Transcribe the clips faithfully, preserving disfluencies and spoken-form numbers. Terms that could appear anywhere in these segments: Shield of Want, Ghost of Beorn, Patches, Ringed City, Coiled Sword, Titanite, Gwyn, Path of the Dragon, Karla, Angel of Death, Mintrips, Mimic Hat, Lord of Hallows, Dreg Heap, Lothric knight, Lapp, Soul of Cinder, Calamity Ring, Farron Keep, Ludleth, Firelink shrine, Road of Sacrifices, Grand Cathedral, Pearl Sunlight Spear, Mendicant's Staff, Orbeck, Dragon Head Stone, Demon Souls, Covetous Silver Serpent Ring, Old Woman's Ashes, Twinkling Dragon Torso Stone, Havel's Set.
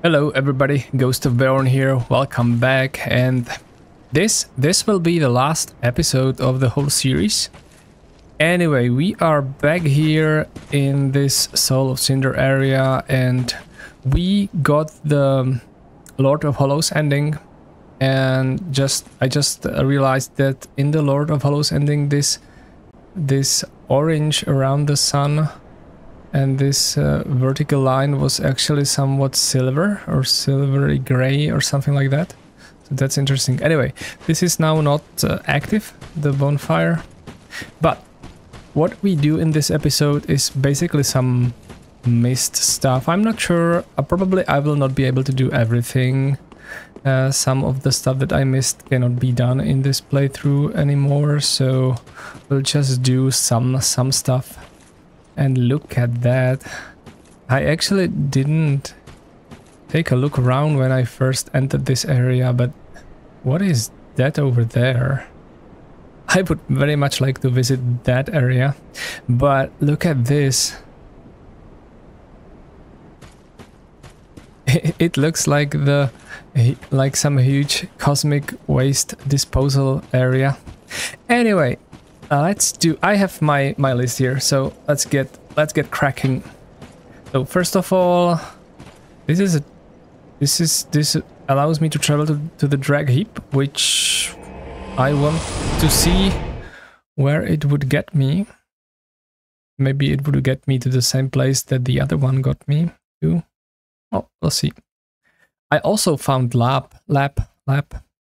Hello everybody, Ghost of Beorn here, welcome back, and this this will be the last episode of the whole series. Anyway, we are back here in this Soul of Cinder area, and we got the Lord of Hallows ending, and just I just realized that in the Lord of Hallows ending this this orange around the sun and this uh, vertical line was actually somewhat silver or silvery gray or something like that. So that's interesting. Anyway, this is now not uh, active, the bonfire. But what we do in this episode is basically some mist stuff. I'm not sure. Uh, probably I will not be able to do everything. Uh, some of the stuff that I missed cannot be done in this playthrough anymore. So we'll just do some some stuff. And look at that. I actually didn't take a look around when I first entered this area, but what is that over there? I would very much like to visit that area, but look at this. It looks like the like some huge cosmic waste disposal area. Anyway, Uh, let's do. I have my my list here, so let's get let's get cracking. So first of all, this is a, this is this allows me to travel to, to the Dreg Heap, which I want to see where it would get me. Maybe it would get me to the same place that the other one got me to. Oh, we'll see. I also found Lapp, Lapp, Lapp,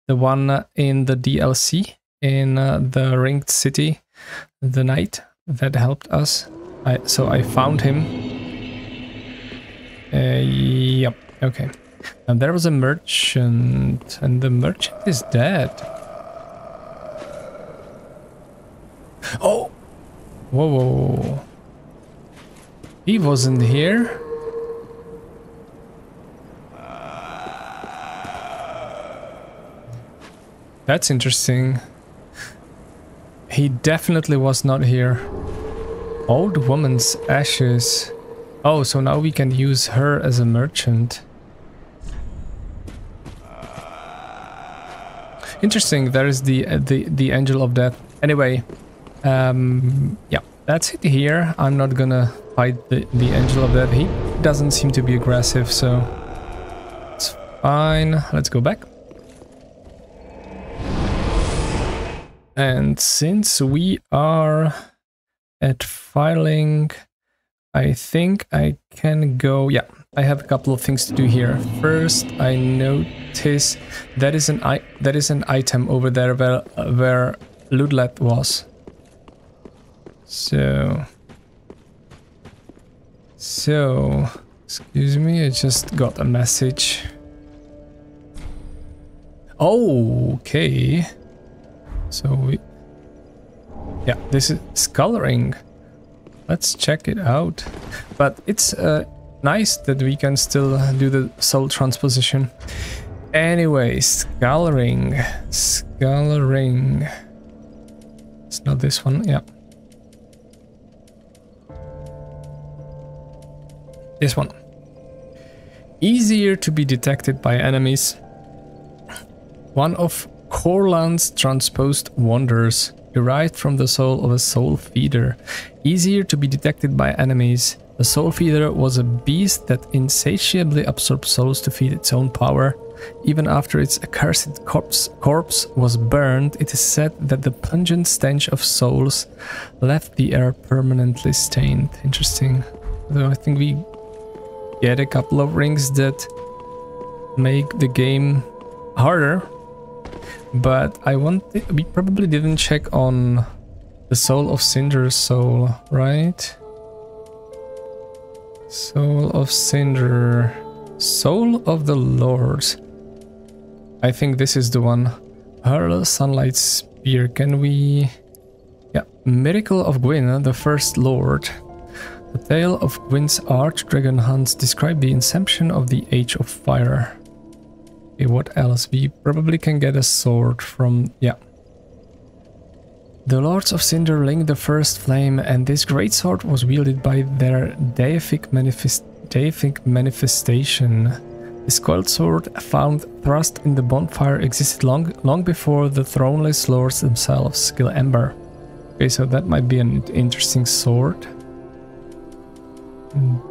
the one in the D L C. In uh, the Ringed City, the knight that helped us. I, so I found him. Uh, yep, okay. And there was a merchant, and the merchant is dead. Oh! Whoa, whoa, whoa. He wasn't here. That's interesting. He definitely was not here. Old woman's ashes. Oh, so now we can use her as a merchant. Interesting. There is the uh, the the Angel of Death. Anyway, um, yeah, that's it here. I'm not gonna fight the the Angel of Death. He doesn't seem to be aggressive, so it's fine. Let's go back. And since we are at Firelink, I think I can go... Yeah, I have a couple of things to do here. First, I notice that is an I that is an item over there where, where Ludleth was. So... So... Excuse me, I just got a message. Oh, okay. So we, yeah, this is coloring. Let's check it out. But it's uh, nice that we can still do the soul transposition. Anyway, coloring, coloring. It's not this one. Yeah, this one. Easier to be detected by enemies. One of Karla's transposed wonders, derived from the soul of a soul feeder. Easier to be detected by enemies. The soul feeder was a beast that insatiably absorbed souls to feed its own power. Even after its accursed corpse, corpse was burned, it is said that the pungent stench of souls left the air permanently stained. Interesting. Though I think we get a couple of rings that make the game harder. But I want... we probably didn't check on the Soul of Cinder's soul, right? Soul of Cinder... Soul of the Lord. I think this is the one. Pearl Sunlight Spear, can we... Yeah, Miracle of Gwyn, the First Lord. The tale of Gwyn's Archdragon hunts describe the inception of the Age of Fire. What else? We probably can get a sword from... yeah. The Lords of Cinder linked the first flame, and this great sword was wielded by their deific, manifest deific manifestation. This coiled sword found thrust in the bonfire existed long, long before the throneless lords themselves skill ember. Okay, so that might be an interesting sword.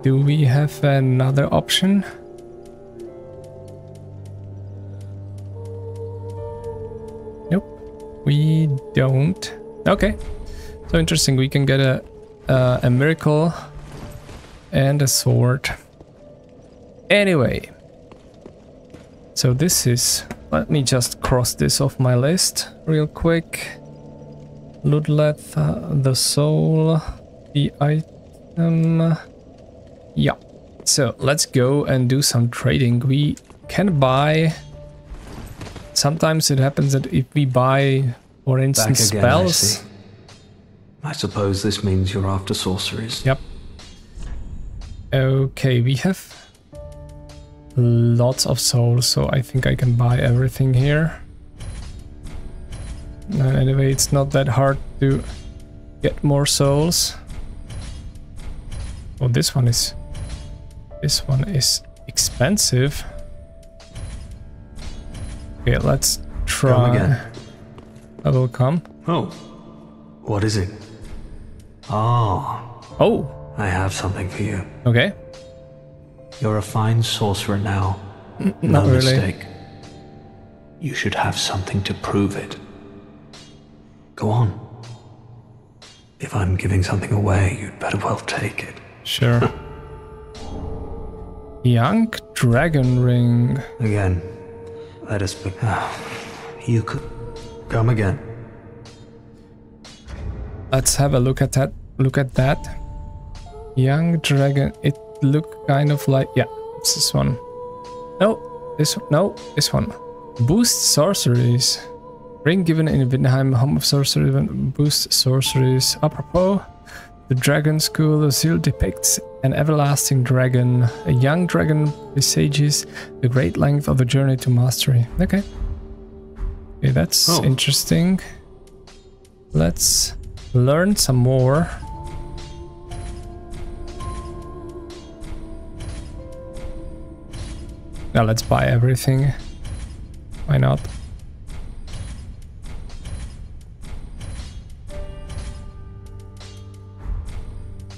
Do we have another option? Nope, we don't. Okay, so interesting, we can get a, uh, a miracle and a sword. Anyway. So this is, let me just cross this off my list real quick. Ludleth, uh, the soul, the item. Yeah, so let's go and do some trading. We can buy, sometimes it happens that if we buy, for instance, again, spells. I, I suppose this means you're after sorceries. Yep. Okay, we have lots of souls, so I think I can buy everything here. Uh, anyway, it's not that hard to get more souls. Oh, this one is... This one is expensive. Okay, let's try... Come again. I will come. Oh. What is it? Oh. Oh. I have something for you. Okay. You're a fine sorcerer now. N not no really. Mistake. You should have something to prove it. Go on. If I'm giving something away, you'd better well take it. Sure. Young Dragon Ring. Again. Let us be. You could come again. Let's have a look at that. Look at that. Young Dragon. It. Look kind of like, yeah, it's this one. No, this one, no, this one. Boost sorceries. Ring given in Vinheim, home of sorcery, boost sorceries. Apropos, the dragon school of seal depicts an everlasting dragon. A young dragon presages the great length of a journey to mastery. Okay. Okay, that's oh. interesting. Let's learn some more. Now let's buy everything. Why not?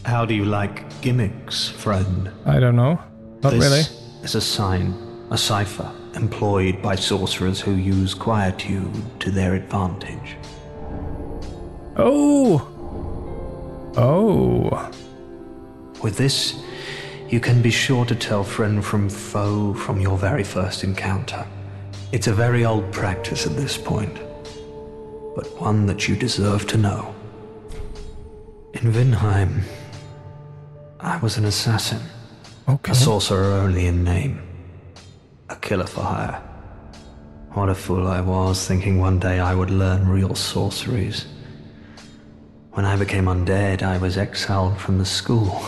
How do you like gimmicks, friend? I don't know. Not this really. This is a sign, a cipher, employed by sorcerers who use quietude to their advantage. Oh! Oh! With this, you can be sure to tell friend from foe from your very first encounter. It's a very old practice at this point, but one that you deserve to know. In Vinheim, I was an assassin, okay. A sorcerer only in name, a killer for hire. What a fool I was, thinking one day I would learn real sorceries. When I became undead, I was exiled from the school.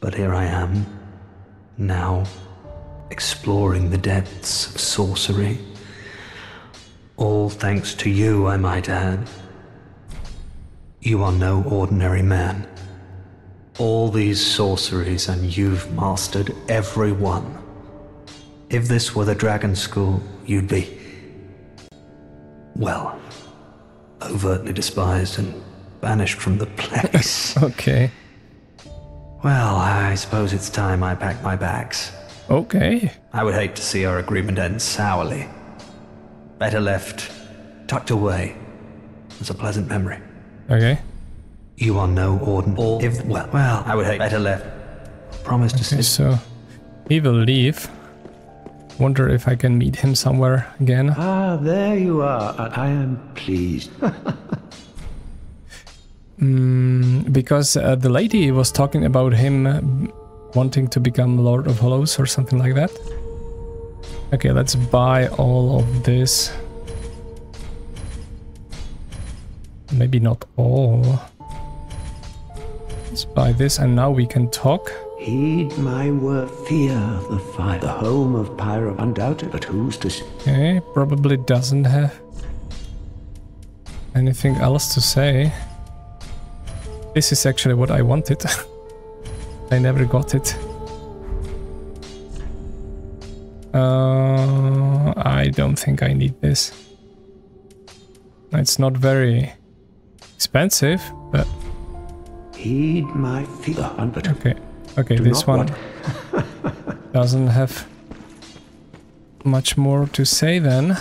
But here I am, now, exploring the depths of sorcery. All thanks to you, I might add. You are no ordinary man. All these sorceries, and you've mastered every one. If this were the Dragon School, you'd be, well, overtly despised and banished from the place. Okay. Well, I suppose it's time I pack my bags. Okay. I would hate to see our agreement end sourly. Better left tucked away as a pleasant memory. Okay. You are no ordinary. If well, well, I would hate better left. Promise to okay, stay. So he will leave. Wonder if I can meet him somewhere again. Ah, there you are. I am pleased. Mm, because uh, the lady was talking about him wanting to become Lord of Hallows or something like that. Okay, let's buy all of this. Maybe not all. Let's buy this and now we can talk. Heed my word, fear the fire, the home of Pyro, undoubted, but who's to say? Okay, probably doesn't have anything else to say. This is actually what I wanted. I never got it. Uh, I don't think I need this. It's not very expensive, but... Heed my feeler, Unbert. Okay, okay, Do this one doesn't have much more to say then.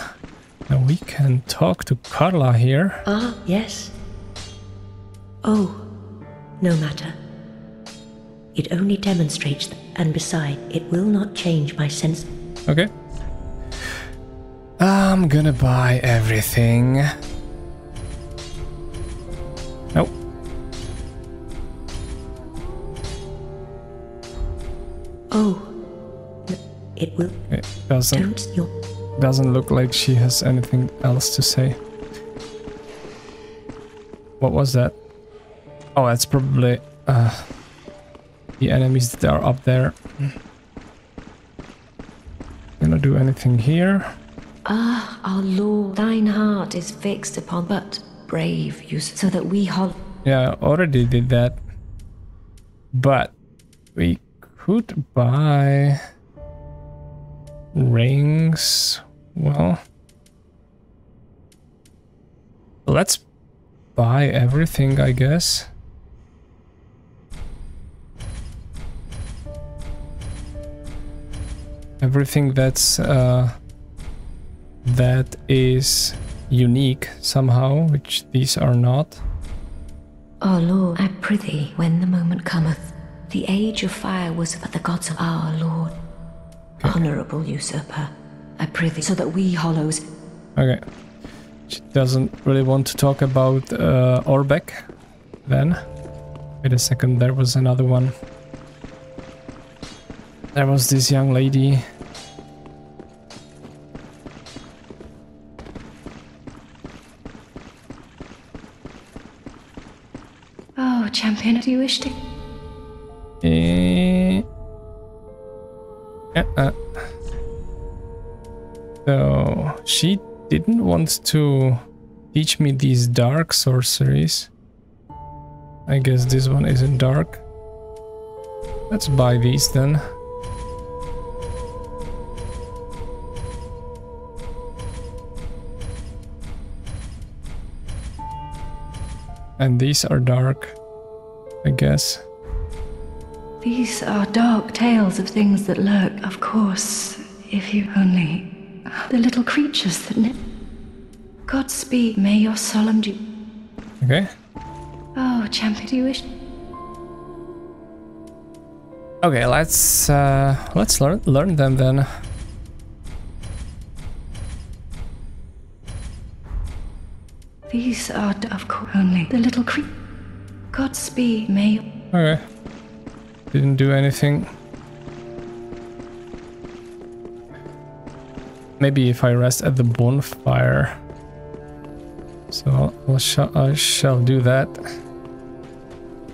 Now we can talk to Karla here. Ah, yes. Oh, no matter. It only demonstrates, and beside, it will not change my sense... Okay. I'm gonna buy everything. Nope. Oh. It will. It doesn't. Doesn't look like she has anything else to say. What was that? Oh, that's probably uh, the enemies that are up there. Gonna do anything here? Ah, our Lord, thine heart is fixed upon, but brave you, so that we hold. Yeah, I already did that. But we could buy rings. Well, let's buy everything, I guess. Everything that's uh, that is unique somehow, which these are not. Oh Lord, I prithee, when the moment cometh, the age of fire was for the gods of our Lord. Okay. Honorable usurper, I prithee, so that we hollows. Okay, she doesn't really want to talk about uh, Orbeck then. Wait a second, there was another one. There was this young lady. Oh, champion, do you wish to? Eh. Uh, uh. So she didn't want to teach me these dark sorceries. I guess this one isn't dark. Let's buy these then. And these are dark, I guess. These are dark tales of things that lurk, of course, if you only... The little creatures that nip... Godspeed, may your solemn du... Okay. Oh, champion, do you wish... Okay, let's, uh, let's learn, learn them then. These are, of course, only the little creep. Godspeed, may. Okay. Didn't do anything. Maybe if I rest at the bonfire. So I'll sh I shall do that.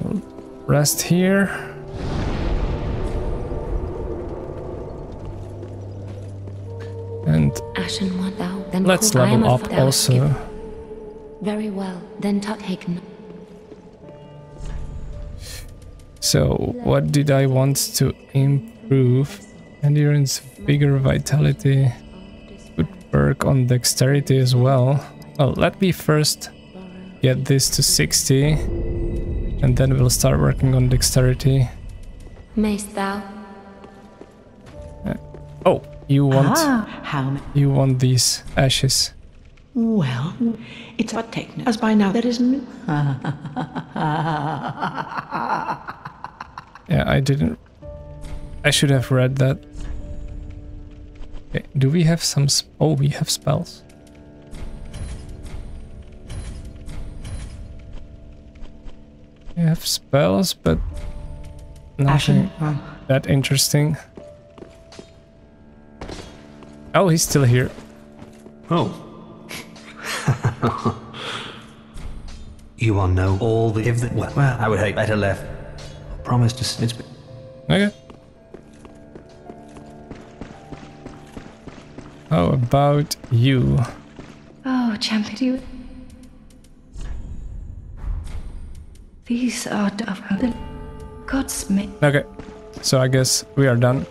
I'll rest here. And let's level up also. Very well, then Tuthaken. So, what did I want to improve? Endurance, vigor, vitality. Good work on dexterity as well. Well, let me first get this to sixty, and then we'll start working on dexterity. Mayst thou? Uh, oh, you want ah, you want these ashes? Well, it's a technique, as by now there isn't. Yeah, I didn't. I should have read that. Okay, do we have some? Sp oh, we have spells. We have spells, but nothing Ashen. that interesting. Oh, he's still here. Oh. You all know all the if the well, well I would hate better left. I promise to it's okay. How about you? Oh, champion, you. These are of the gods. Okay, so I guess we are done.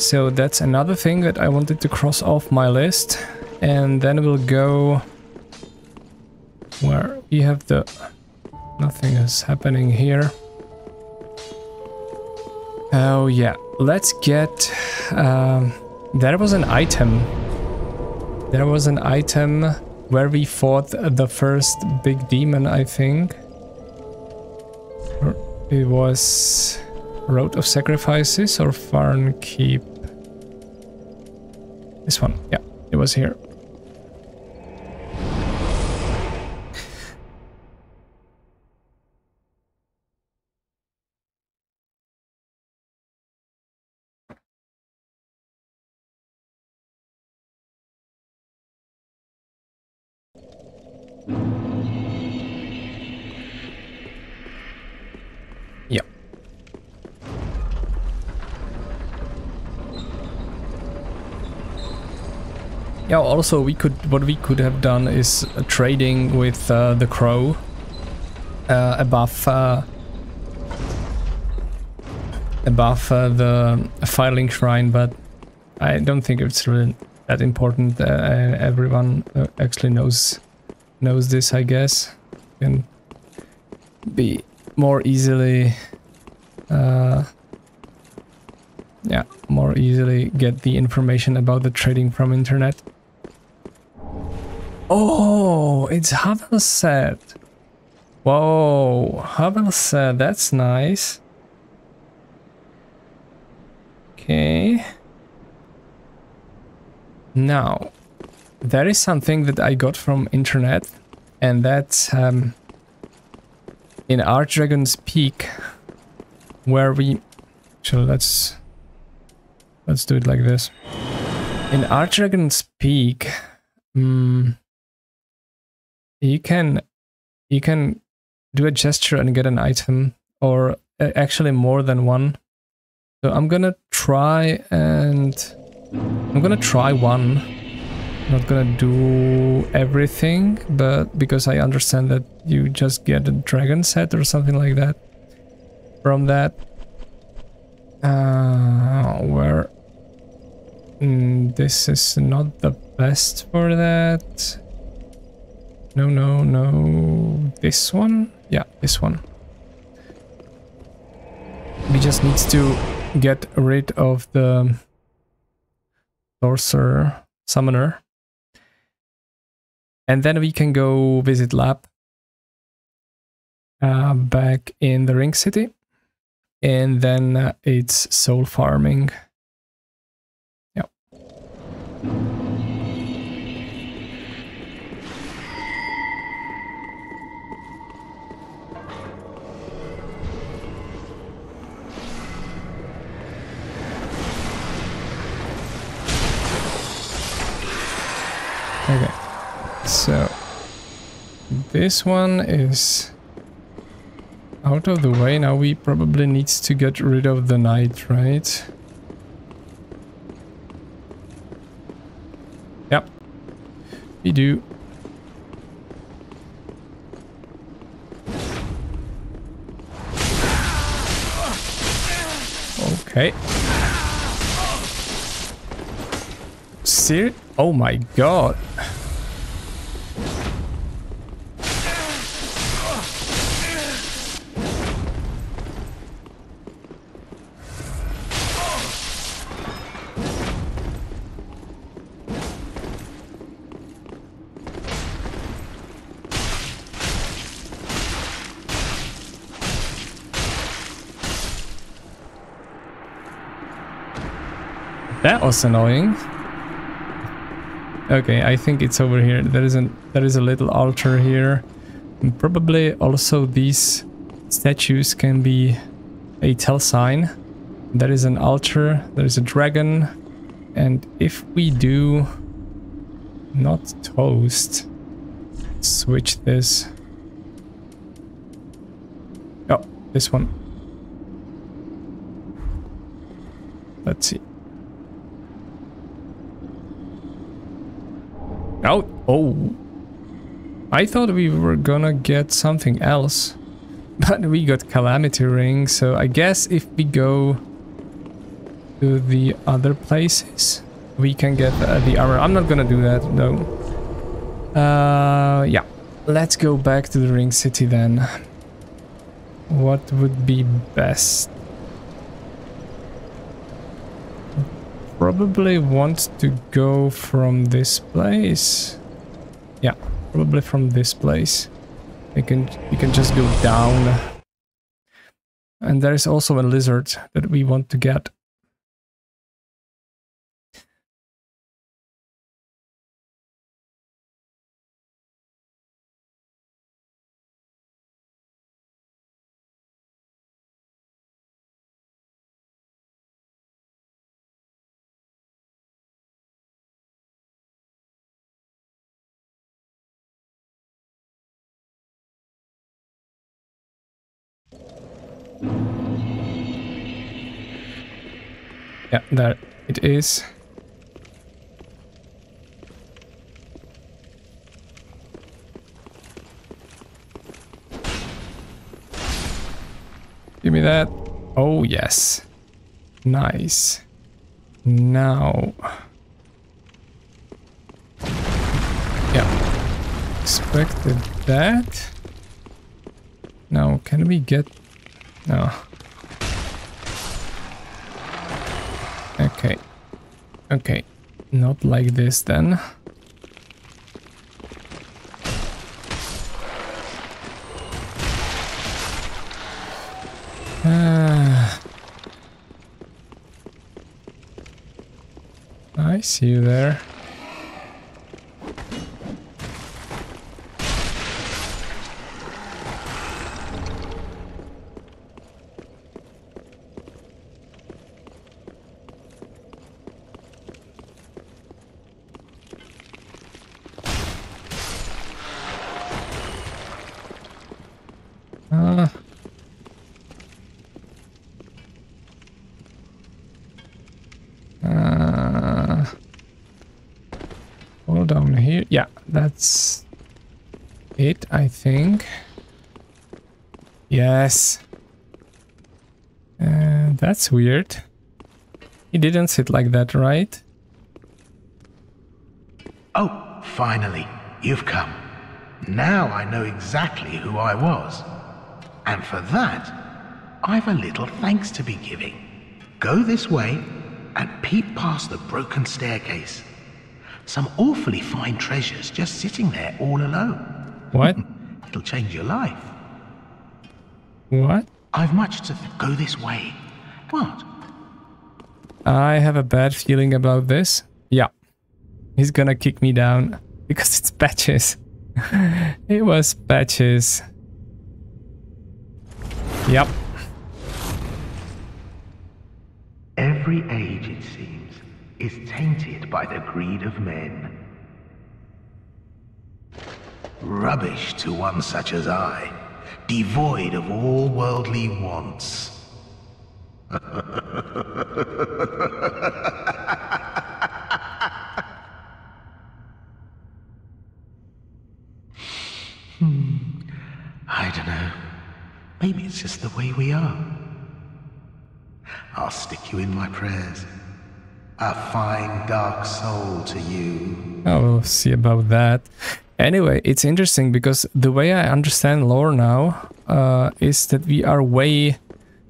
So that's another thing that I wanted to cross off my list. And then we'll go where we have the... Nothing is happening here. Oh yeah, let's get... Um, there was an item. There was an item where we fought the first big demon, I think. It was Road of Sacrifices or Farron Keep. This one, yeah, it was here. Yeah. Yeah, also we could, what we could have done is uh, trading with uh, the crow uh, above uh, above uh, the Firelink shrine, but I don't think it's really that important. Uh, everyone uh, actually knows knows this, I guess. Can be more easily uh, yeah, more easily get the information about the trading from internet. Oh, it's Havel's Set. Whoa, Havel's Set, that's nice. Okay. Now, there is something that I got from internet, and that's um, in Archdragon's Peak, where we... So let's... Let's do it like this. In Archdragon's Peak, um, you can... You can do a gesture and get an item, or uh, actually more than one. So I'm gonna try and... I'm gonna try one. Not gonna do everything, but because I understand that you just get a dragon set or something like that from that. Uh, where mm, this is not the best for that. No, no, no. This one? Yeah, this one. We just need to get rid of the sorcerer summoner. And then we can go visit Lapp uh, back in the Ringed City. And then uh, it's soul farming. Yep. Okay. So, this one is out of the way. Now we probably need to get rid of the knight, right? Yep. We do. Okay. Ser- Oh my god. That was annoying. Okay, I think it's over here. There is an, there is a little altar here. And probably also these statues can be a tell sign. There is an altar, there is a dragon. And if we do not toast, switch this. Oh, this one. Let's see. Oh, oh, I thought we were gonna get something else, but we got Calamity Ring, so I guess if we go to the other places. We can get uh, the armor. I'm not gonna do that though. Uh, yeah. Let's go back to the Ring City then. What would be best? Probably want to go from this place. Yeah, probably from this place. We can we can just go down. And there is also a lizard that we want to get. Yeah, there it is. Give me that. Oh, yes. Nice. Now. Yeah. Expected that. Now, can we get... No. Okay. Okay. Not like this then. Uh, I see you there. That's it, I think. Yes. Uh, that's weird. He didn't sit like that, right? Oh, finally, you've come. Now I know exactly who I was. And for that, I've a little thanks to be giving. Go this way and peep past the broken staircase. Some awfully fine treasures just sitting there all alone. What? It'll change your life. What? I've much to th- go this way. What? I have a bad feeling about this. Yeah. He's gonna kick me down. Because it's Patches. It was Patches. Yep. Every age, it seems, is tainted by the greed of men. Rubbish to one such as I, devoid of all worldly wants. hmm. I don't know. Maybe it's just the way we are. I'll stick you in my prayers. A fine dark soul to you. Oh, we'll see about that. Anyway, it's interesting because the way I understand lore now uh, is that we are way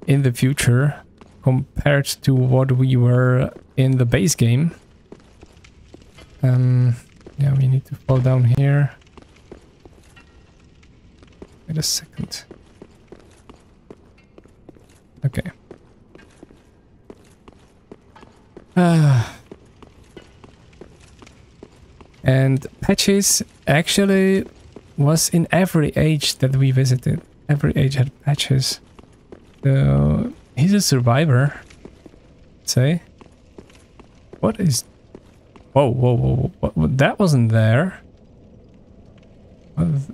in the future compared to what we were in the base game. Um, yeah, we need to fall down here. Wait a second. Okay. And Patches actually was in every age that we visited. Every age had Patches. So he's a survivor. Say, what is? Whoa, whoa, whoa! What, what, that wasn't there. What was th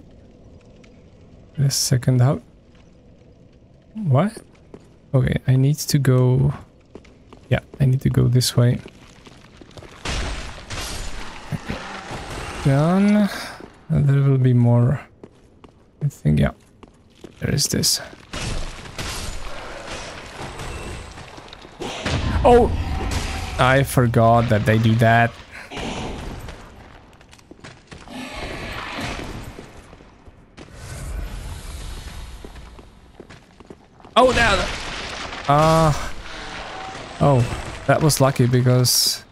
this second out. What? Okay, I need to go. Yeah, I need to go this way. Okay. Done. And there will be more. I think, yeah. There is this. Oh! I forgot that they do that. Oh, no! Ah. Uh, oh, that was lucky because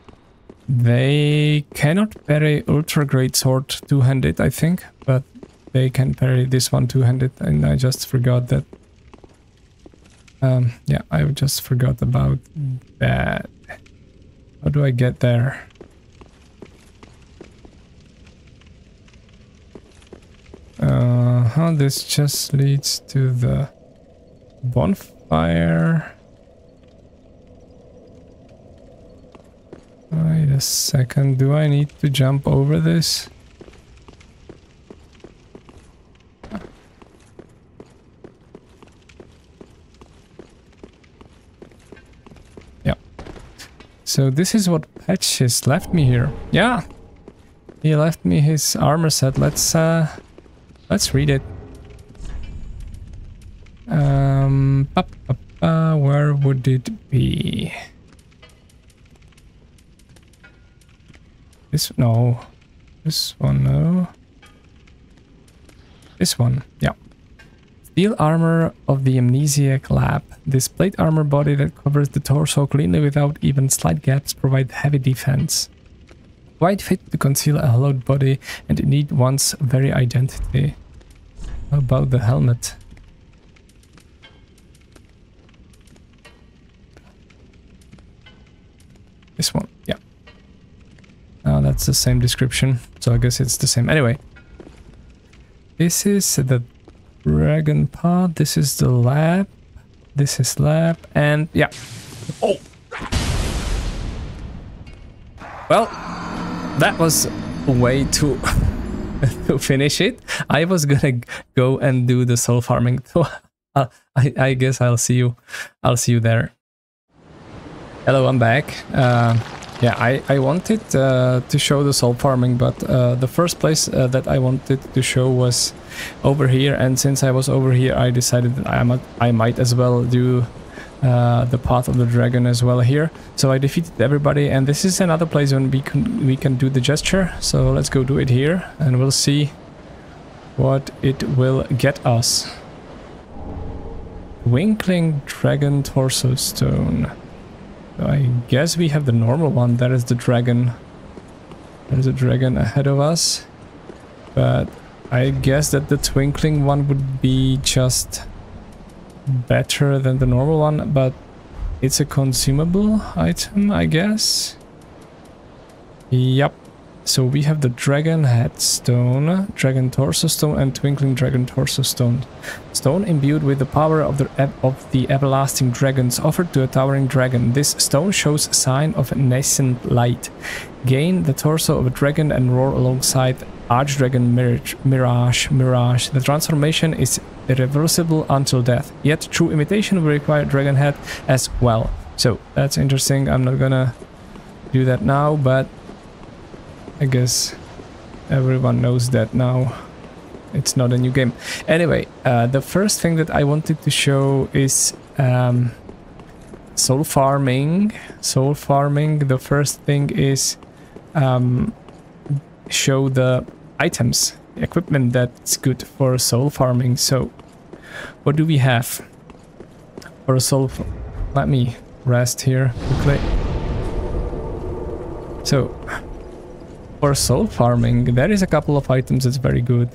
they cannot parry Ultra Great Sword two-handed, I think, but they can parry this one two-handed, and I just forgot that. Um, yeah, I just forgot about that. How do I get there? Uh-huh, this just leads to the bonfire. Wait a second, do I need to jump over this? Yeah. So this is what Patches left me here. Yeah. He left me his armor set. Let's uh let's read it. Um, up, up, uh, where would it be? This, no. This one, no. This one, yeah. Steel armor of the Amnesiac Lapp. This plate armor body that covers the torso cleanly without even slight gaps provides heavy defense. Quite fit to conceal a hollowed body and indeed one's very identity. How about the helmet? This one, yeah. Uh, that's the same description, so I guess it's the same. Anyway, this is the dragon pod, this is the lab, this is lab, and yeah. Oh! Well, that was a way to, to finish it. I was gonna go and do the soul farming, so I, I guess I'll see you, I'll see you there. Hello, I'm back. Uh, yeah, I, I wanted uh, to show the soul farming, but uh, the first place uh, that I wanted to show was over here, and since I was over here, I decided that I might, I might as well do uh, the Path of the Dragon as well here. So I defeated everybody, and this is another place when we can, we can do the gesture, so let's go do it here, and we'll see what it will get us. Twinkling Dragon Torso Stone. I guess we have the normal one. There is the dragon. There's a dragon ahead of us. But I guess that the twinkling one would be just better than the normal one. But it's a consumable item, I guess. Yep. So we have the Dragon Head Stone, Dragon Torso Stone, and Twinkling Dragon Torso Stone. Stone imbued with the power of the of the everlasting dragons, offered to a towering dragon. This stone shows sign of nascent light. Gain the torso of a dragon and roar alongside Archdragon Mirage, Mirage, Mirage. The transformation is irreversible until death. Yet true imitation will require Dragon Head as well. So that's interesting. I'm not gonna do that now, but I guess everyone knows that now. It's not a new game. Anyway, uh, the first thing that I wanted to show is um, soul farming. Soul farming. The first thing is um, show the items, the equipment that's good for soul farming. So, what do we have for a soul? Let me rest here quickly. So. For soul farming, there is a couple of items that's very good.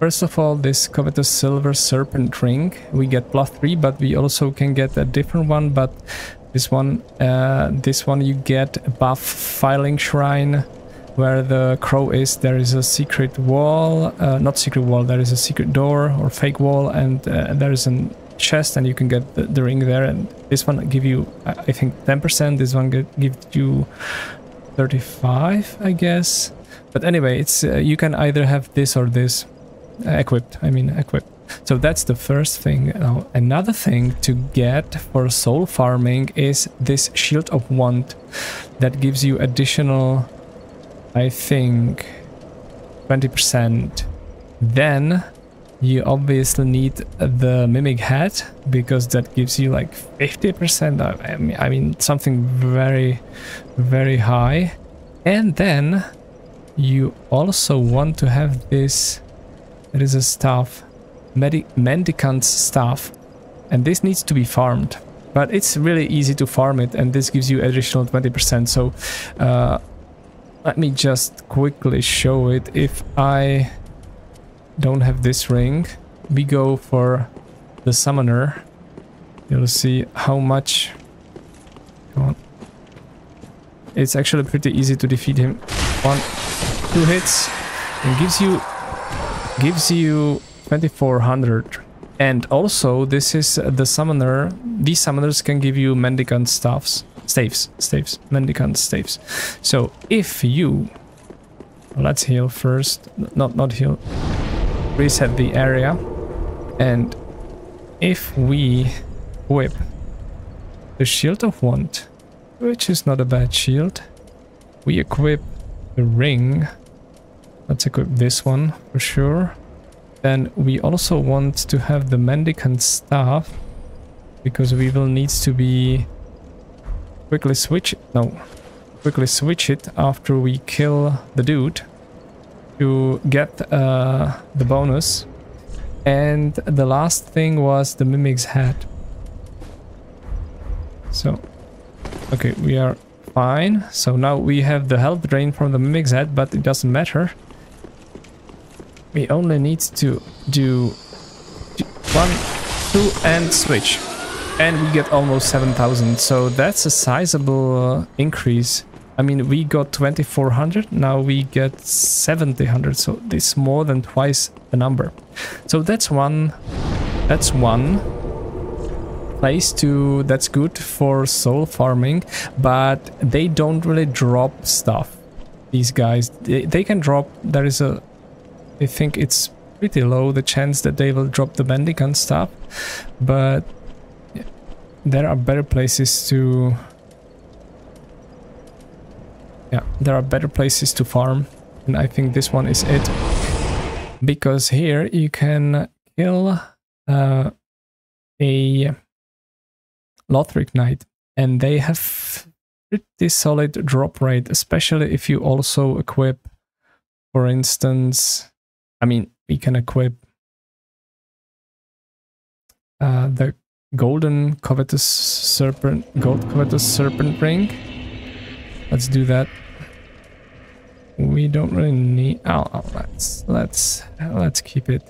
First of all, this Covetous Silver Serpent Ring. We get plus three, but we also can get a different one. But this one, uh, this one you get buff Firelink Shrine, where the crow is. There is a secret wall, uh, not secret wall. There is a secret door or fake wall, and uh, there is an chest, and you can get the, the ring there. And this one give you, I think, ten percent. This one get, gives you thirty-five, I guess. But anyway, it's uh, you can either have this or this uh, equipped. I mean equipped. So that's the first thing. Now another thing to get for soul farming is this Shield of Want that gives you additional, I think, twenty percent. Then You obviously need the Mimic Hat, because that gives you like fifty percent, I mean, I mean something very, very high. And then you also want to have this, it is a staff, Mendicant's Staff, and this needs to be farmed. But it's really easy to farm it, and this gives you additional twenty percent. So uh, let me just quickly show it. If I don't have this ring, we go for the summoner. You'll see how much. Come on. It's actually pretty easy to defeat him. One, two hits, and gives you gives you twenty-four hundred. And also, this is the summoner. These summoners can give you mendicant staffs, staves, staves, mendicant staves. So if you, let's heal first, not not heal, reset the area, and if we whip the Shield of Want, which is not a bad shield, we equip the ring. Let's equip this one for sure. Then we also want to have the Mendicant Staff, because we will need to be quickly switch no quickly switch it after we kill the dude to get uh, the bonus. And the last thing was the Mimic's Hat. So okay, we are fine. So now we have the health drain from the Mimic's Hat, but it doesn't matter. We only need to do one, two, and switch. And we get almost seven thousand. So that's a sizable increase. I mean, we got twenty-four hundred. Now we get seventy hundred. So it's more than twice the number. So that's one. That's one place to. That's good for soul farming. But they don't really drop stuff. These guys, they, they can drop. There is a. I think it's pretty low the chance that they will drop the mendicant stuff, but there are better places to yeah there are better places to farm, and I think this one is it, because here you can kill uh, a Lothric Knight, and they have pretty solid drop rate, especially if you also equip, for instance, I mean, we can equip uh, the golden covetous serpent, gold covetous serpent ring. Let's do that. We don't really need. Oh, oh, let's let's let's keep it.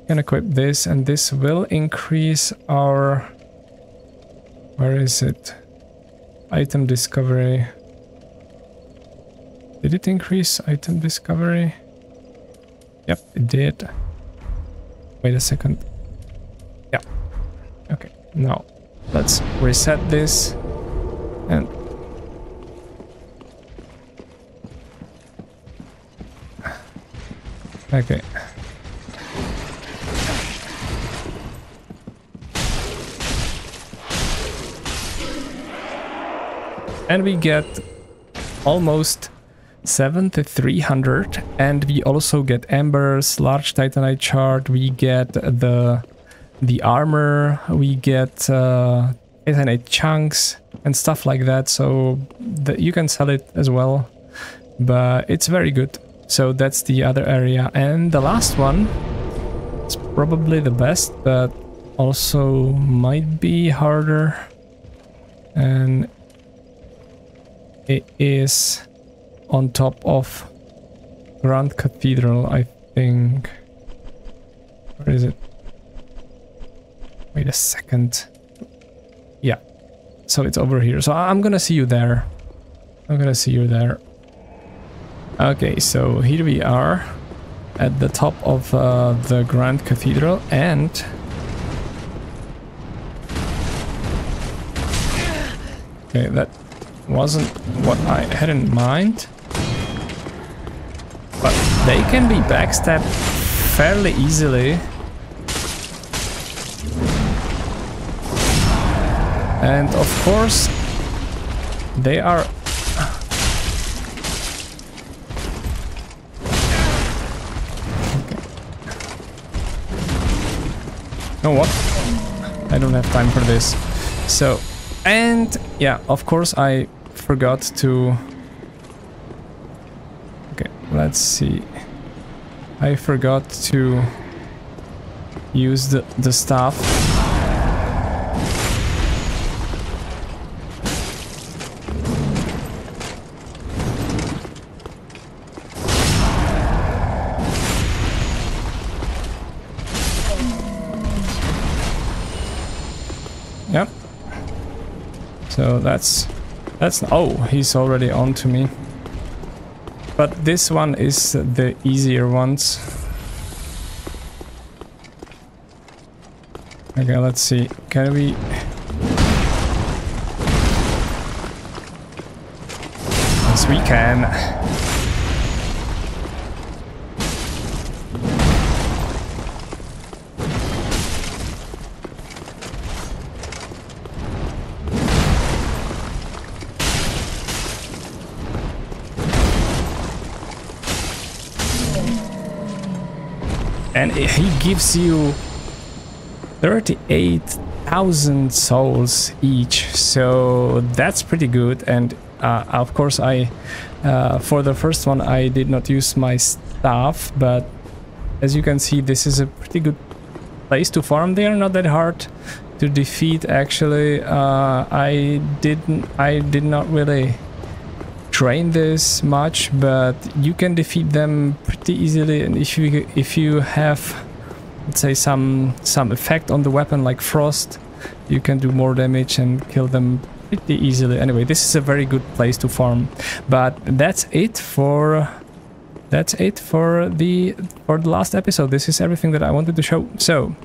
We can equip this, and this will increase our. Where is it? Item discovery. Did it increase item discovery? Yep, it did. Wait a second. Yeah. Okay, now let's reset this and... Okay. And we get almost seventy-three hundred, and we also get embers, large titanite shard, we get the the armor, we get uh, titanite chunks and stuff like that, so the, you can sell it as well, but it's very good. So that's the other area, and the last one is probably the best, but also might be harder, and it is on top of Grand Cathedral, I think. Where is it? Wait a second. Yeah. So it's over here. So I'm gonna see you there. I'm gonna see you there. Okay, so here we are at the top of uh, the Grand Cathedral, and... Okay, that wasn't what I had in mind. But they can be backstabbed fairly easily. And of course, they are... Okay. know what? I don't have time for this. So, and yeah, of course I forgot to... Okay, let's see. I forgot to use the, the staff. Yep. So that's that's oh, he's already on to me. But this one is the easier ones. Okay, let's see. Can we Yes, we can. And he gives you thirty-eight thousand souls each, so that's pretty good. And uh, of course, I uh, for the first one I did not use my staff, but as you can see, this is a pretty good place to farm. They are not that hard to defeat, actually. Uh, I didn't, I did not really train this much, but you can defeat them pretty easily. And if you if you have, let's say, some some effect on the weapon like frost, you can do more damage and kill them pretty easily. Anyway, this is a very good place to farm. But that's it for that's it for the for the last episode. This is everything that I wanted to show. So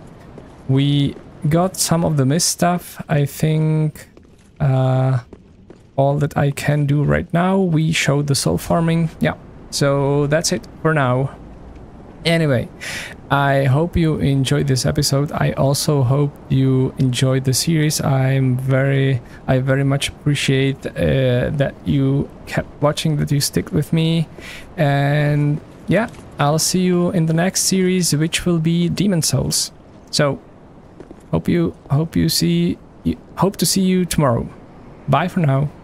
we got some of the mist stuff, I think. uh All that I can do right now. We showed the soul farming. Yeah, so that's it for now. Anyway, I hope you enjoyed this episode. I also hope you enjoyed the series. I'm very I very much appreciate uh, that you kept watching, that you stick with me. And yeah, I'll see you in the next series, which will be Demon Souls. So hope you hope you see hope to see you tomorrow. Bye for now.